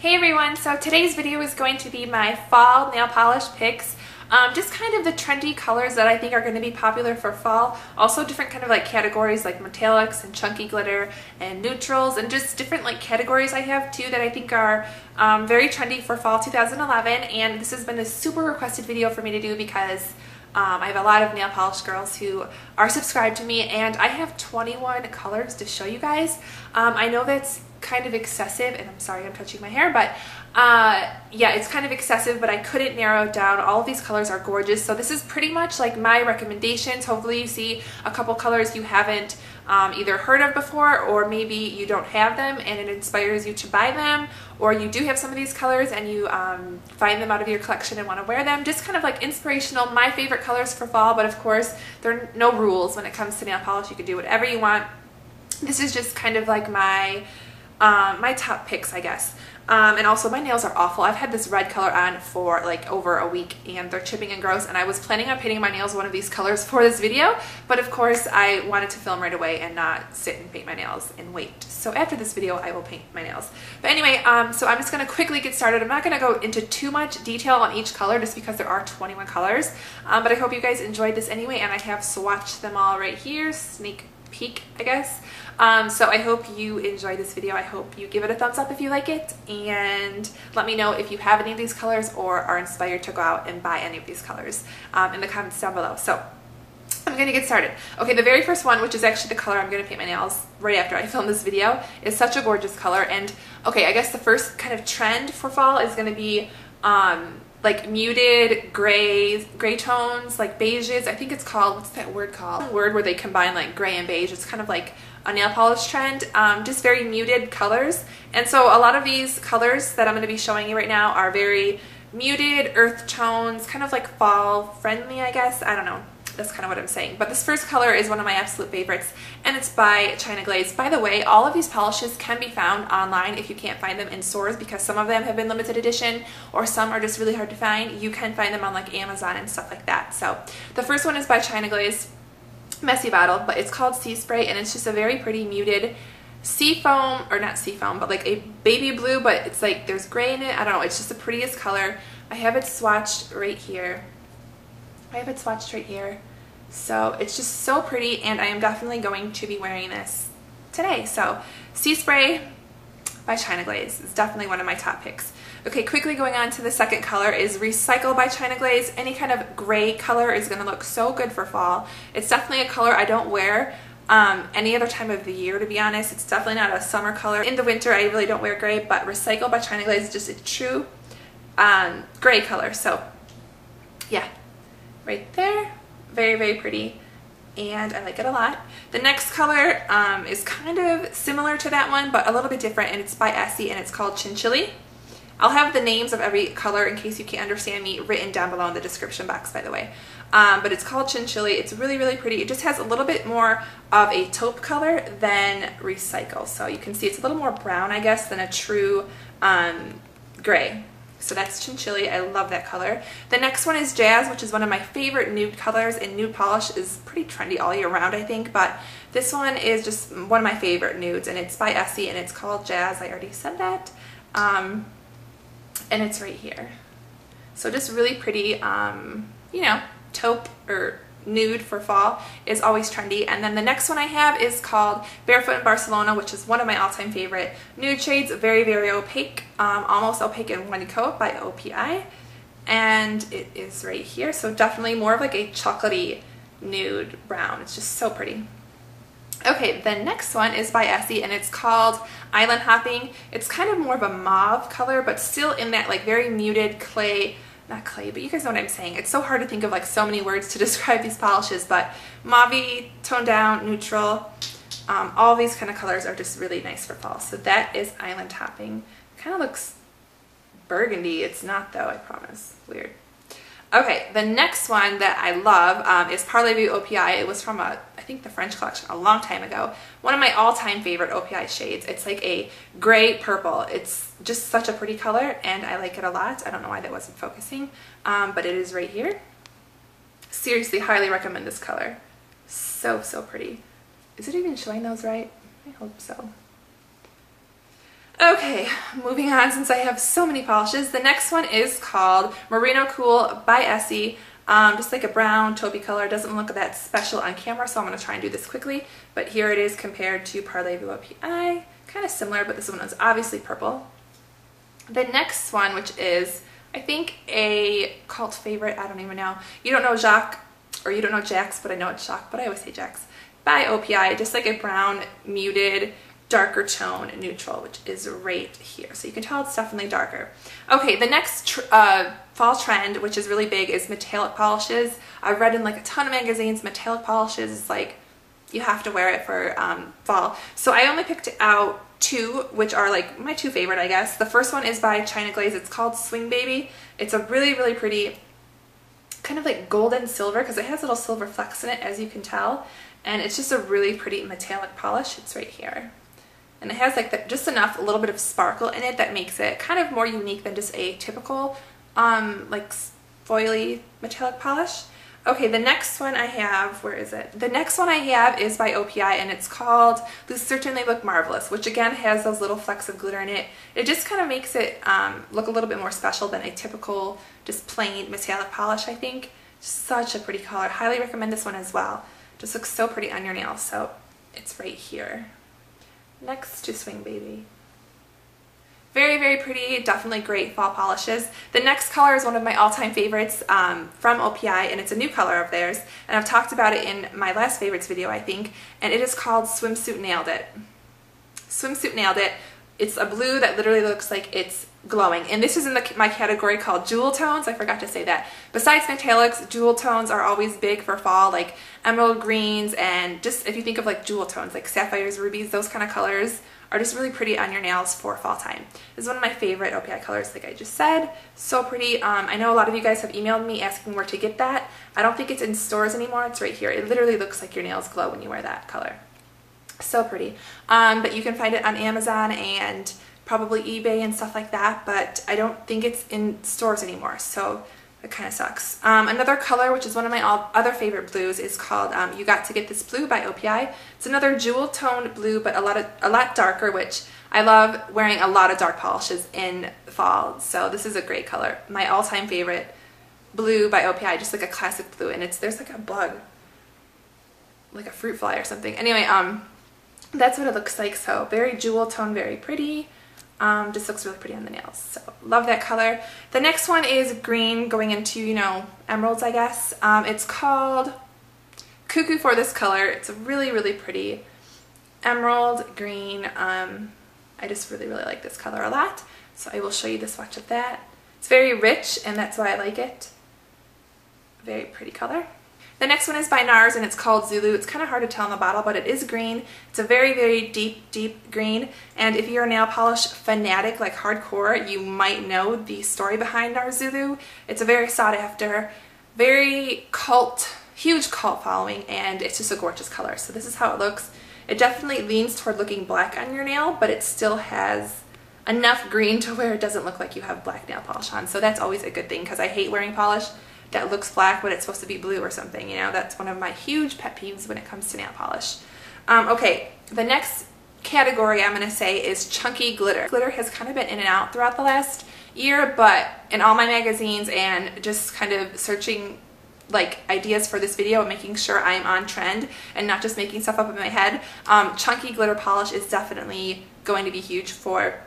Hey everyone, so today's video is going to be my fall nail polish picks. Just kind of the trendy colors that I think are going to be popular for fall. Also different kind of like categories like metallics and chunky glitter and neutrals and just different like categories I have too that I think are very trendy for fall 2011. And this has been a super requested video for me to do because I have a lot of nail polish girls who are subscribed to me, and I have 21 colors to show you guys. I know that's kind of excessive, and I'm sorry I'm touching my hair, but yeah, it's kind of excessive, but I couldn't narrow it down. All of these colors are gorgeous, so this is pretty much like my recommendations. Hopefully you see a couple colors you haven't either heard of before, or maybe you don't have them and it inspires you to buy them, or you do have some of these colors and you find them out of your collection and want to wear them. Just kind of like inspirational, my favorite colors for fall, but of course there are no rules when it comes to nail polish. You can do whatever you want. This is just kind of like my top picks, I guess. And also my nails are awful. I've had this red color on for like over a week and they're chipping and gross, and I was planning on painting my nails one of these colors for this video, but of course I wanted to film right away and not sit and paint my nails and wait. So after this video I will paint my nails. But anyway, so I'm just going to quickly get started. I'm not going to go into too much detail on each color just because there are 21 colors, but I hope you guys enjoyed this anyway, and I have swatched them all right here. Sneak peek, I guess. So I hope you enjoy this video. I hope you give it a thumbs up if you like it, and let me know if you have any of these colors or are inspired to go out and buy any of these colors in the comments down below. So I'm going to get started. Okay, the very first one, which is actually the color I'm going to paint my nails right after I film this video, is such a gorgeous color. And okay, I guess the first kind of trend for fall is going to be like muted grays, gray tones, like beiges. I think it's called, what's that word called? Word where they combine like gray and beige. It's kind of like a nail polish trend, just very muted colors. And so a lot of these colors that I'm going to be showing you right now are very muted earth tones, kind of like fall friendly, I guess. I don't know. That's kind of what I'm saying. But this first color is one of my absolute favorites, and it's by China Glaze. By the way, all of these polishes can be found online if you can't find them in stores, because some of them have been limited edition or some are just really hard to find. You can find them on like Amazon and stuff like that. So the first one is by China Glaze, messy bottle, but it's called Sea Spray, and it's just a very pretty muted sea foam, or not sea foam, but like a baby blue, but it's like there's gray in it. I don't know. It's just the prettiest color. I have it swatched right here. So it's just so pretty, and I am definitely going to be wearing this today. So Sea Spray by China Glaze is definitely one of my top picks. Okay, quickly going on to the second color is Recycle by China Glaze. Any kind of gray color is going to look so good for fall. It's definitely a color I don't wear any other time of the year, to be honest. It's definitely not a summer color. In the winter I really don't wear gray, but Recycle by China Glaze is just a true gray color. So yeah, right there. Very pretty, and I like it a lot. The next color is kind of similar to that one, but a little bit different, and it's by Essie, and it's called Chinchilly. I'll have the names of every color, in case you can't understand me, written down below in the description box, by the way. But it's called Chinchilly. It's really pretty. It just has a little bit more of a taupe color than Recycle. So you can see it's a little more brown, I guess, than a true gray. So that's Chinchilly. I love that color. The next one is Jazz, which is one of my favorite nude colors, and nude polish is pretty trendy all year round, I think, but this one is just one of my favorite nudes, and it's by Essie, and it's called Jazz. I already said that. And it's right here. So just really pretty, you know, taupe or nude for fall is always trendy. And then the next one I have is called Barefoot in Barcelona, which is one of my all-time favorite nude shades. Very opaque, almost opaque in one coat, by OPI, and it is right here. So definitely more of like a chocolatey nude brown. It's just so pretty. Okay, the next one is by Essie, and it's called Island Hopping. It's kind of more of a mauve color, but still in that like very muted clay, not clay, but you guys know what I'm saying. It's so hard to think of like so many words to describe these polishes, but mauve, toned down, neutral, all these kind of colors are just really nice for fall. So that is Island Hopping. Kind of looks burgundy. It's not though, I promise. Weird. Okay, the next one that I love is Parlez-Vous OPI. It was from I think the French collection a long time ago. One of my all-time favorite OPI shades. It's like a gray purple. It's just such a pretty color, and I like it a lot. I don't know why that wasn't focusing, but it is right here. Seriously, highly recommend this color. So pretty. Is it even showing those right? I hope so. Okay, moving on since I have so many polishes. The next one is called Merino Cool by Essie. Just like a brown taupey color. Doesn't look that special on camera, so I'm going to try and do this quickly. But here it is compared to Parlez-Vous OPI. Kind of similar, but this one is obviously purple. The next one, which is, I think, a cult favorite. I don't even know. You don't know Jacques, or you don't know Jacques, but I know it's Jacques, but I always say Jacques. By OPI, just like a brown, muted, darker tone, neutral, which is right here. So you can tell it's definitely darker. Okay, the next fall trend, which is really big, is metallic polishes. I've read in like a ton of magazines, metallic polishes is like, you have to wear it for fall. So I only picked out two, which are like my two favorite, I guess. The first one is by China Glaze. It's called Swing Baby. It's a really, really pretty kind of like golden silver, because it has little silver flecks in it, as you can tell. And it's just a really pretty metallic polish. It's right here. And it has like the, just enough, a little bit of sparkle in it that makes it kind of more unique than just a typical like foily metallic polish. Okay, the next one I have, where is it? The next one I have is by OPI, and it's called Lucerne-tainly Look Marvelous, which again has those little flecks of glitter in it. It just kind of makes it look a little bit more special than a typical just plain metallic polish, I think. Such a pretty color. Highly recommend this one as well. Just looks so pretty on your nails, so it's right here. Next to Swing Baby. Very, very pretty. Definitely great fall polishes. The next color is one of my all-time favorites from OPI, and it's a new color of theirs. And I've talked about it in my last favorites video, I think. And it is called Swimsuit Nailed It. Swimsuit Nailed It. It's a blue that literally looks like it's glowing. And this is in my category called jewel tones. I forgot to say that. Besides metallics, jewel tones are always big for fall, like emerald greens, and just if you think of like jewel tones, like sapphires, rubies, those kind of colors are just really pretty on your nails for fall time. This is one of my favorite OPI colors, like I just said. So pretty. I know a lot of you guys have emailed me asking where to get that. I don't think it's in stores anymore. It's right here. It literally looks like your nails glow when you wear that color. So pretty. But you can find it on Amazon and probably eBay and stuff like that, but I don't think it's in stores anymore, so it kind of sucks. Another color, which is one of my other favorite blues, is called Yoga-ta Get This Blue by OPI. It's another jewel toned blue, but a lot darker, which I love wearing a lot of dark polishes in fall, so this is a great color. My all-time favorite blue by OPI, just like a classic blue, and there's like a bug, like a fruit fly or something. Anyway, that's what it looks like. So very jewel tone, very pretty. Just looks really pretty on the nails. So love that color. The next one is green, going into, you know, emeralds, I guess. It's called Cuckoo for This Color. It's a really, really pretty emerald green. I just really, really like this color a lot. So I will show you the swatch of that. It's very rich, and that's why I like it. Very pretty color. The next one is by NARS, and it's called Zulu. It's kind of hard to tell on the bottle, but it is green. It's a very, very deep, deep green. And if you're a nail polish fanatic, like hardcore, you might know the story behind NARS Zulu. It's a very sought after, very cult, huge cult following, and it's just a gorgeous color. So this is how it looks. It definitely leans toward looking black on your nail, but it still has enough green to where it doesn't look like you have black nail polish on. So that's always a good thing, because I hate wearing polish that looks black when it's supposed to be blue or something, you know? That's one of my huge pet peeves when it comes to nail polish. Okay, the next category I'm gonna say is chunky glitter. Glitter has kind of been in and out throughout the last year, but in all my magazines and just kind of searching like ideas for this video and making sure I'm on trend and not just making stuff up in my head, chunky glitter polish is definitely going to be huge for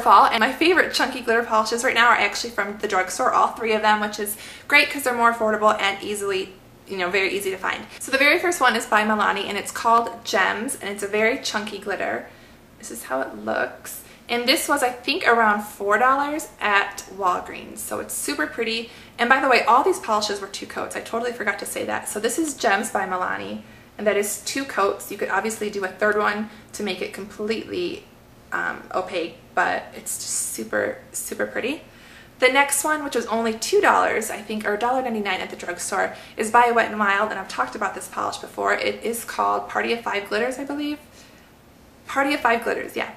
fall. And my favorite chunky glitter polishes right now are actually from the drugstore, all three of them, which is great because they're more affordable and easily, you know, very easy to find. So the very first one is by Milani, and it's called Gems, and it's a very chunky glitter. This is how it looks. And this was, I think, around $4 at Walgreens. So it's super pretty. And by the way, all these polishes were two coats. I totally forgot to say that. So this is Gems by Milani, and that is two coats. You could obviously do a third one to make it completely opaque, but it's just super, super pretty. The next one, which was only $2, I think, or $1.99 at the drugstore, is by Wet n Wild, and I've talked about this polish before. It is called Party of Five Glitters, I believe. Party of Five Glitters, yeah.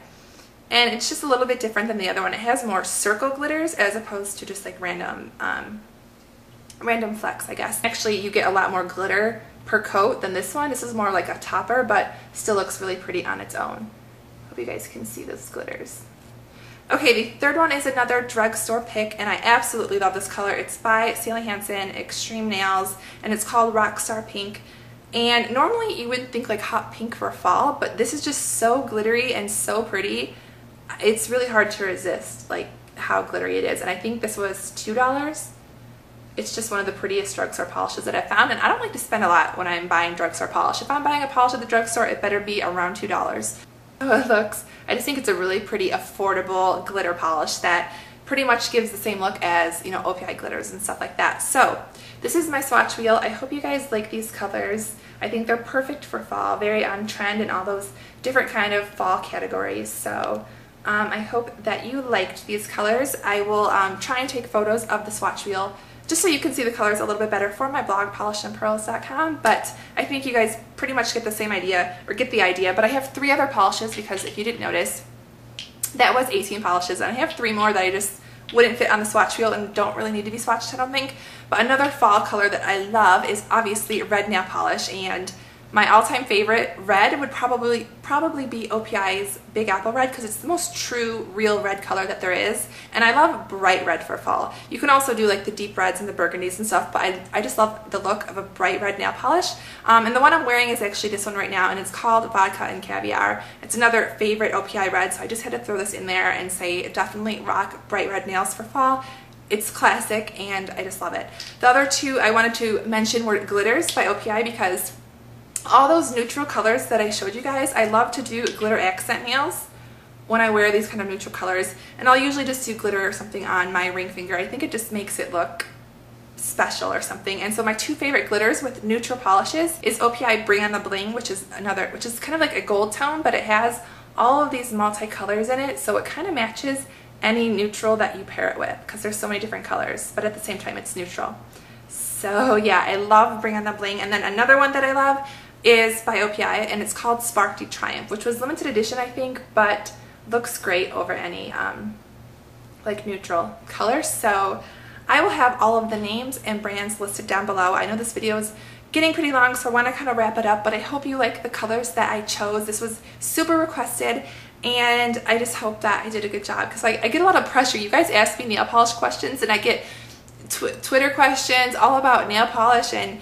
And it's just a little bit different than the other one. It has more circle glitters as opposed to just like random flecks, I guess. Actually, you get a lot more glitter per coat than this one. This is more like a topper, but still looks really pretty on its own. you guys can see those glitters. Okay, the third one is another drugstore pick, and I absolutely love this color. It's by Sally Hansen, Extreme Nails, and it's called Rockstar Pink. And normally you wouldn't think like hot pink for fall, but this is just so glittery and so pretty. It's really hard to resist like how glittery it is, and I think this was $2. It's just one of the prettiest drugstore polishes that I found, and I don't like to spend a lot when I'm buying drugstore polish. If I'm buying a polish at the drugstore, it better be around $2. Oh, it looks. I just think it's a really pretty, affordable glitter polish that pretty much gives the same look as, you know, OPI glitters and stuff like that. So this is my swatch wheel. I hope you guys like these colors. I think they're perfect for fall, very on trend in all those different kind of fall categories. So I hope that you liked these colors. I will try and take photos of the swatch wheel just so you can see the colors a little bit better for my blog, polishandpearls.com, but I think you guys pretty much get the same idea, or get the idea. But I have 3 other polishes, because if you didn't notice, that was 18 polishes, and I have 3 more that I just wouldn't fit on the swatch wheel and don't really need to be swatched, I don't think. But another fall color that I love is obviously red nail polish, and my all-time favorite red would probably be OPI's Big Apple Red, because it's the most true, real red color that there is. And I love bright red for fall. You can also do like the deep reds and the burgundies and stuff, but I just love the look of a bright red nail polish. And the one I'm wearing is actually this one right now, and it's called Vodka and Caviar. It's another favorite OPI red, so I just had to throw this in there and say definitely rock bright red nails for fall. It's classic, and I just love it. The other 2 I wanted to mention were glitters by OPI, because all those neutral colors that I showed you guys, I love to do glitter accent nails when I wear these kind of neutral colors, and I'll usually just do glitter or something on my ring finger. I think it just makes it look special or something. And so my 2 favorite glitters with neutral polishes is OPI Bring on the Bling, which is kind of like a gold tone, but it has all of these multi-colors in it, so it kind of matches any neutral that you pair it with, because there's so many different colors, but at the same time it's neutral. So yeah, I love Bring on the Bling. And then another one that I love is by OPI, and it's called Spark de Triumph, which was limited edition, I think, but looks great over any like neutral color. So I will have all of the names and brands listed down below. I know this video is getting pretty long, so I want to kind of wrap it up, but I hope you like the colors that I chose. This was super requested, and I just hope that I did a good job, because I get a lot of pressure. You guys ask me nail polish questions, and I get Twitter questions all about nail polish and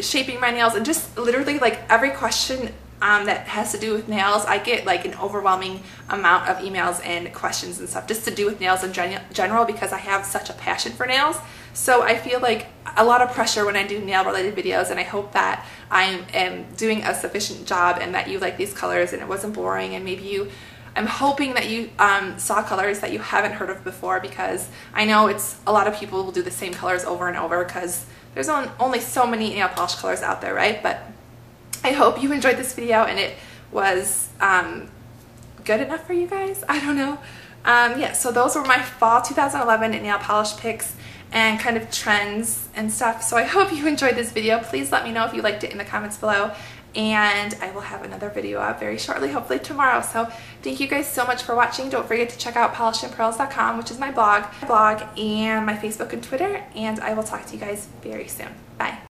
shaping my nails, and just literally like every question that has to do with nails, I get like an overwhelming amount of emails and questions and stuff just to do with nails in general, because I have such a passion for nails. So I feel like a lot of pressure when I do nail related videos, and I hope that I am doing a sufficient job and that you like these colors and it wasn't boring, and maybe you, I'm hoping that you saw colors that you haven't heard of before, because I know it's a lot of people will do the same colors over and over, because there's only so many nail polish colors out there, right? But I hope you enjoyed this video and it was good enough for you guys. I don't know. Yeah, so those were my fall 2011 nail polish picks and kind of trends and stuff. So I hope you enjoyed this video. Please let me know if you liked it in the comments below. And I will have another video up very shortly, hopefully tomorrow. So thank you guys so much for watching. Don't forget to check out polishandpearls.com, which is my blog, and my Facebook and Twitter. And I will talk to you guys very soon. Bye.